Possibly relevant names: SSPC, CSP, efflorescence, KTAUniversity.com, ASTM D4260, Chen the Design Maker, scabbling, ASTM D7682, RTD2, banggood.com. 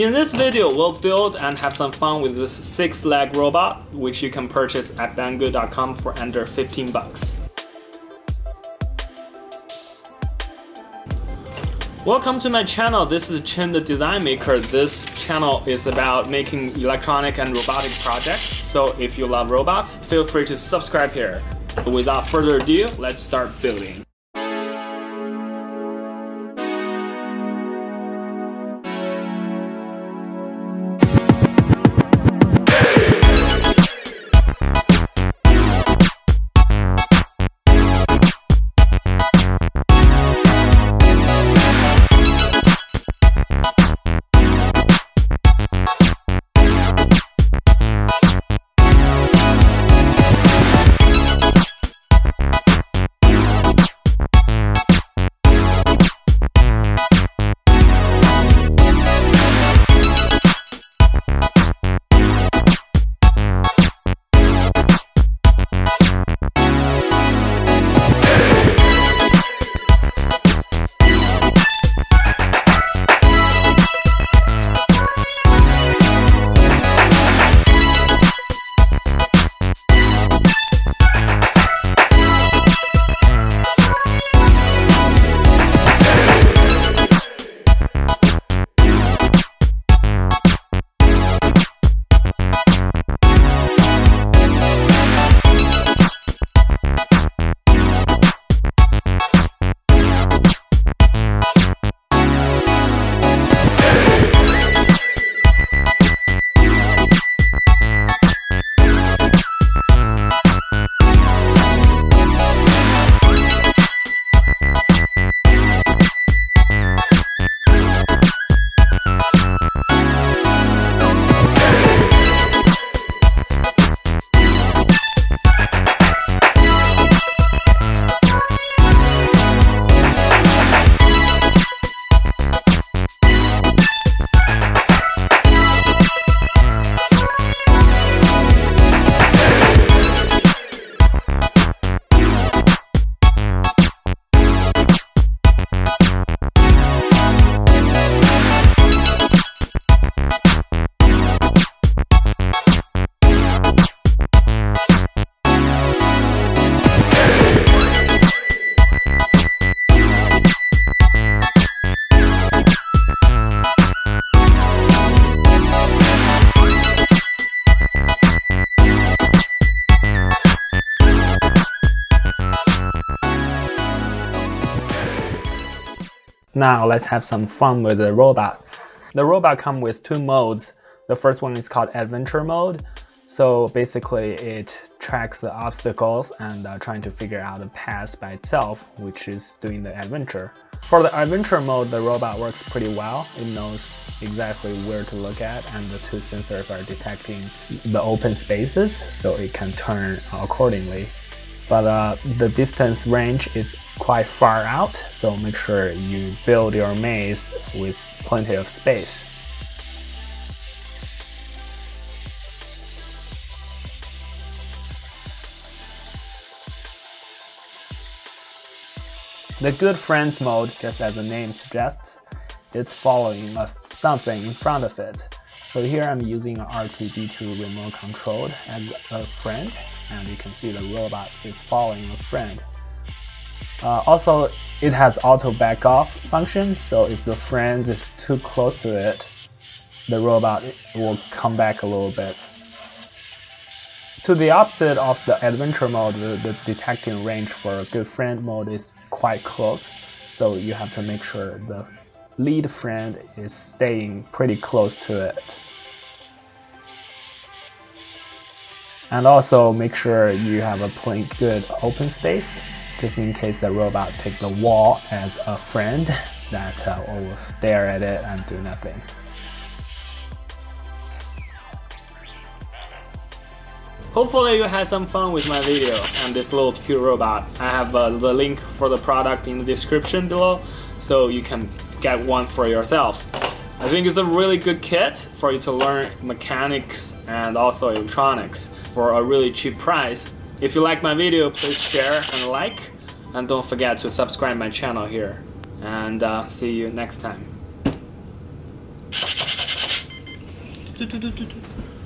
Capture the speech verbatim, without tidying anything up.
In this video, we'll build and have some fun with this six-leg robot, which you can purchase at banggood dot com for under fifteen bucks. Welcome to my channel. This is Chen the Design Maker. This channel is about making electronic and robotic projects. So if you love robots, feel free to subscribe here. Without further ado, let's start building. Now let's have some fun with the robot. The robot comes with two modes. The first one is called adventure mode. So basically it tracks the obstacles and uh, trying to figure out the path by itself, which is doing the adventure. For the adventure mode, the robot works pretty well. It knows exactly where to look at, and the two sensors are detecting the open spaces, so it can turn accordingly. But uh, the distance range is quite far out, so make sure you build your maze with plenty of space. The Good Friends mode, just as the name suggests, it's following something in front of it. So here I'm using an R T D two remote controlled as a friend, and you can see the robot is following a friend. Uh, also, it has auto back off function, so if the friend is too close to it, the robot will come back a little bit. To the opposite of the adventure mode, the, the detecting range for good friend mode is quite close, so you have to make sure the lead friend is staying pretty close to it. And also make sure you have a plenty good open space, just in case the robot takes the wall as a friend that uh, will stare at it and do nothing. Hopefully you had some fun with my video and this little cute robot. I have uh, the link for the product in the description below, so you can get one for yourself. I think it's a really good kit for you to learn mechanics and also electronics for a really cheap price. If you like my video, please share and like, and don't forget to subscribe my channel here. And uh, see you next time. do, do, do, do.